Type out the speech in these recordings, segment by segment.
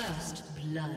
First blood.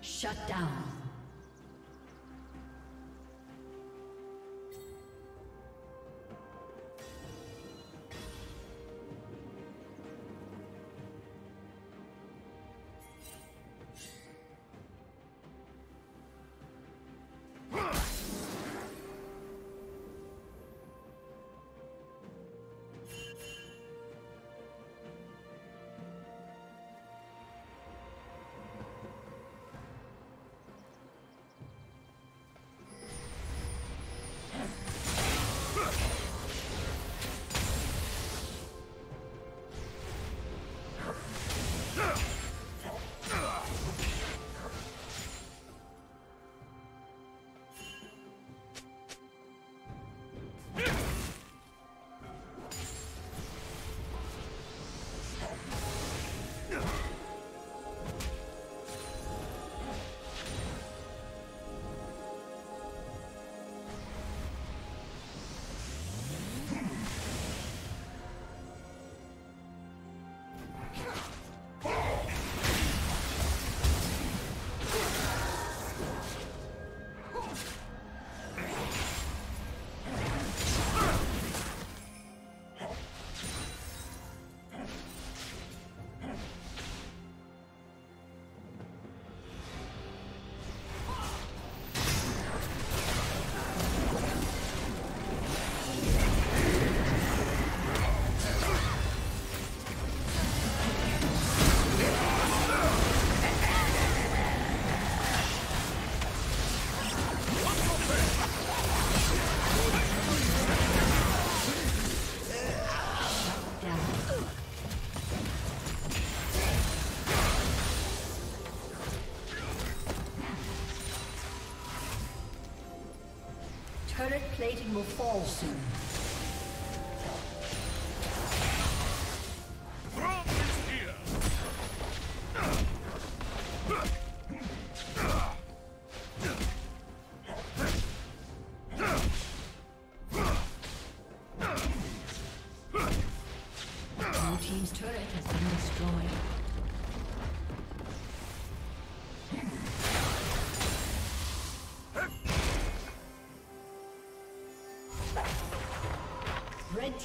Shut down. Turret plating will fall soon. Red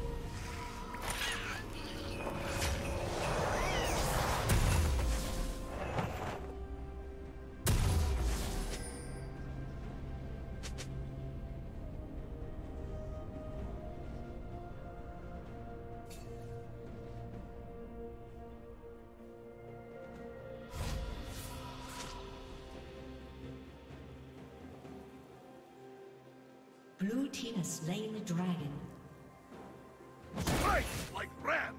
Blue team has slain the dragon. Strike like ram!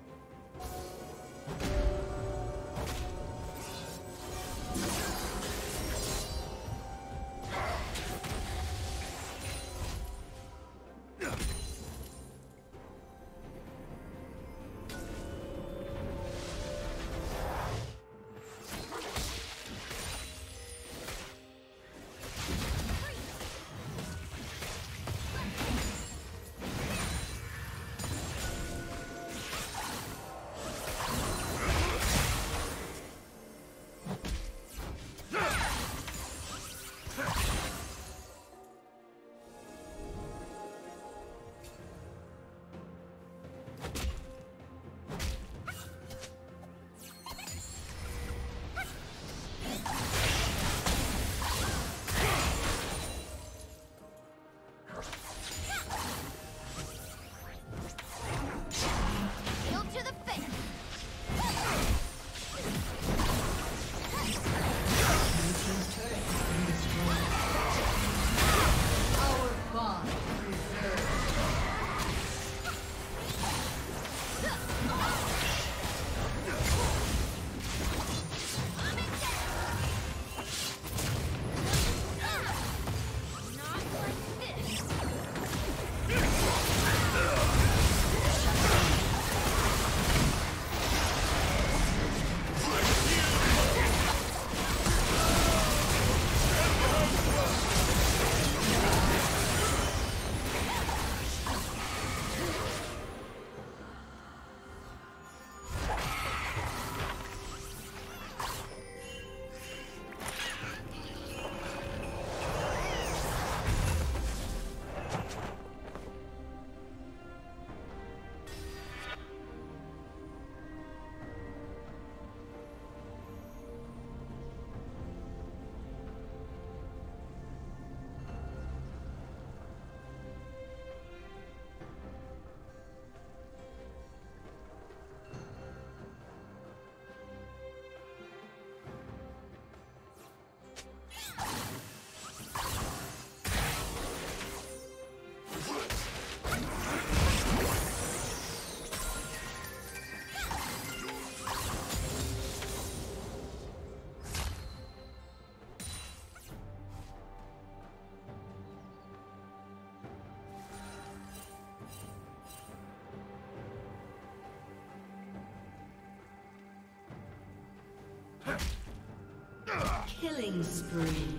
Killing spree.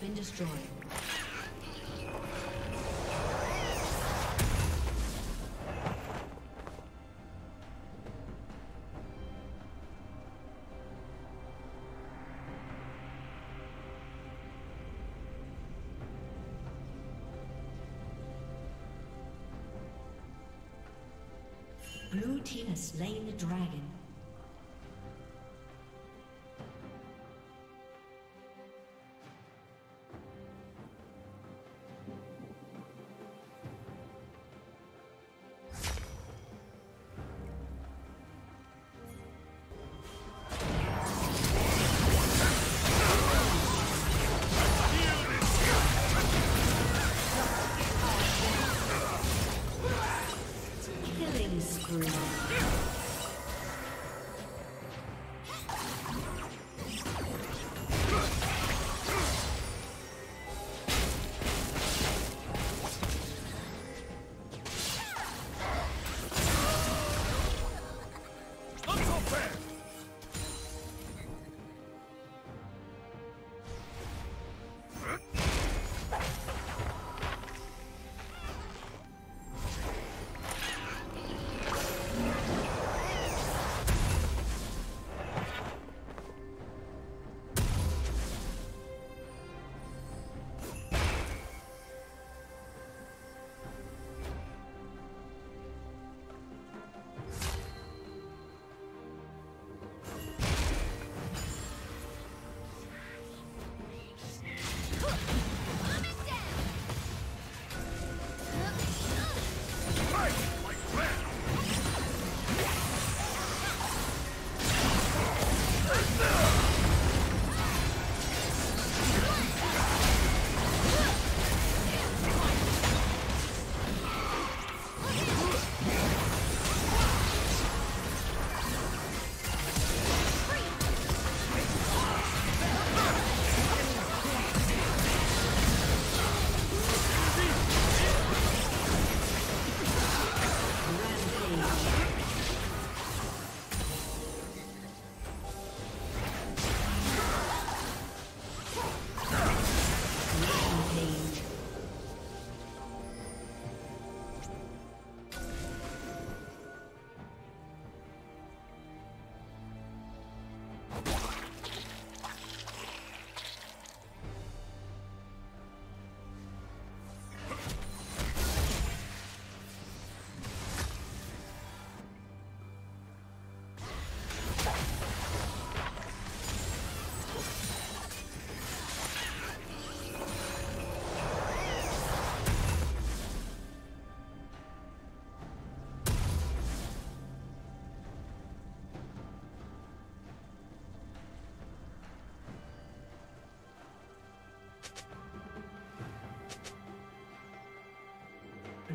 been destroyed. Blue team has slain the dragon.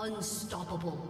Unstoppable.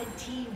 Red team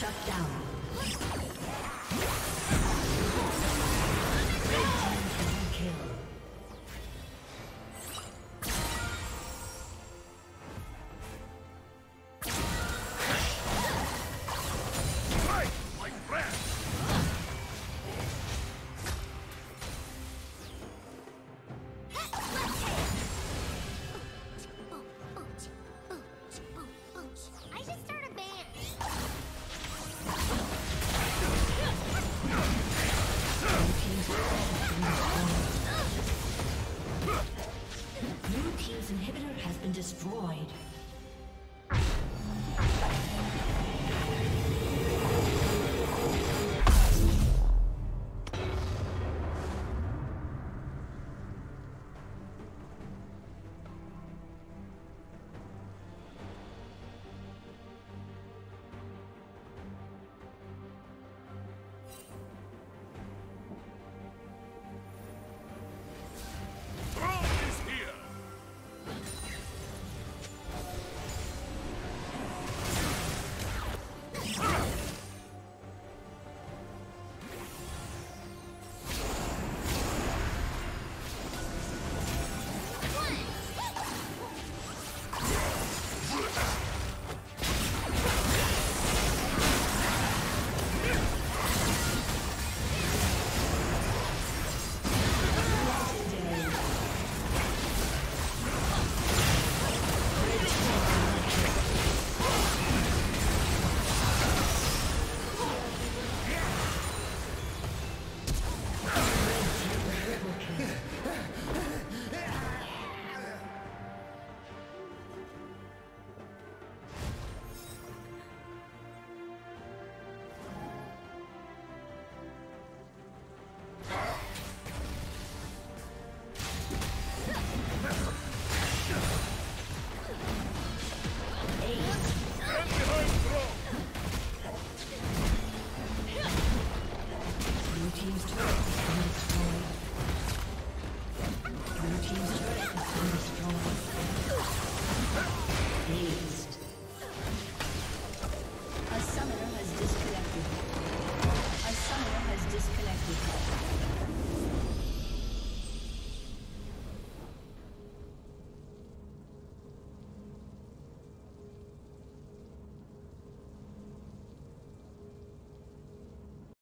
Shut down.